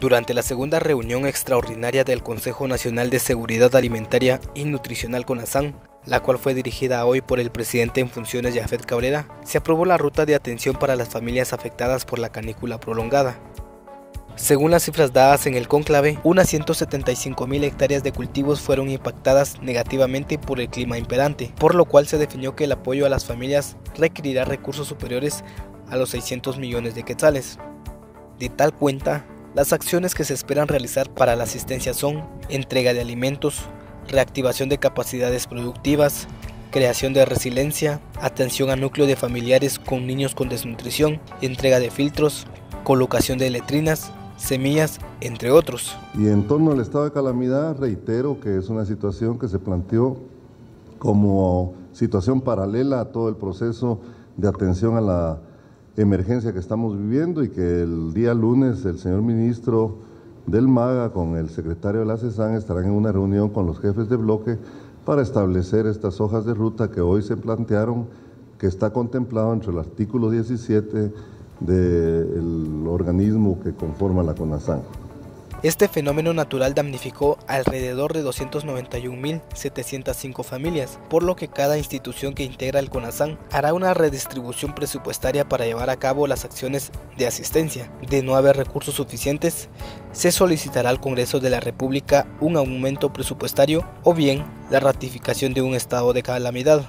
Durante la segunda reunión extraordinaria del Consejo Nacional de Seguridad Alimentaria y Nutricional Conasan, la cual fue dirigida hoy por el presidente en funciones Jafeth Cabrera, se aprobó la ruta de atención para las familias afectadas por la canícula prolongada. Según las cifras dadas en el cónclave, unas 175.000 hectáreas de cultivos fueron impactadas negativamente por el clima imperante, por lo cual se definió que el apoyo a las familias requerirá recursos superiores a los 600 millones de quetzales. De tal cuenta, las acciones que se esperan realizar para la asistencia son entrega de alimentos, reactivación de capacidades productivas, creación de resiliencia, atención a núcleo de familiares con niños con desnutrición, entrega de filtros, colocación de letrinas, semillas, entre otros. Y en torno al estado de calamidad, reitero que es una situación que se planteó como situación paralela a todo el proceso de atención a la emergencia que estamos viviendo, y que el día lunes el señor ministro del MAGA con el secretario de la CESAN estarán en una reunión con los jefes de bloque para establecer estas hojas de ruta que hoy se plantearon, que está contemplado entre el artículo 17 del organismo que conforma la Conasan. Este fenómeno natural damnificó alrededor de 291.705 familias, por lo que cada institución que integra el Conasan hará una redistribución presupuestaria para llevar a cabo las acciones de asistencia. De no haber recursos suficientes, se solicitará al Congreso de la República un aumento presupuestario o bien la ratificación de un estado de calamidad.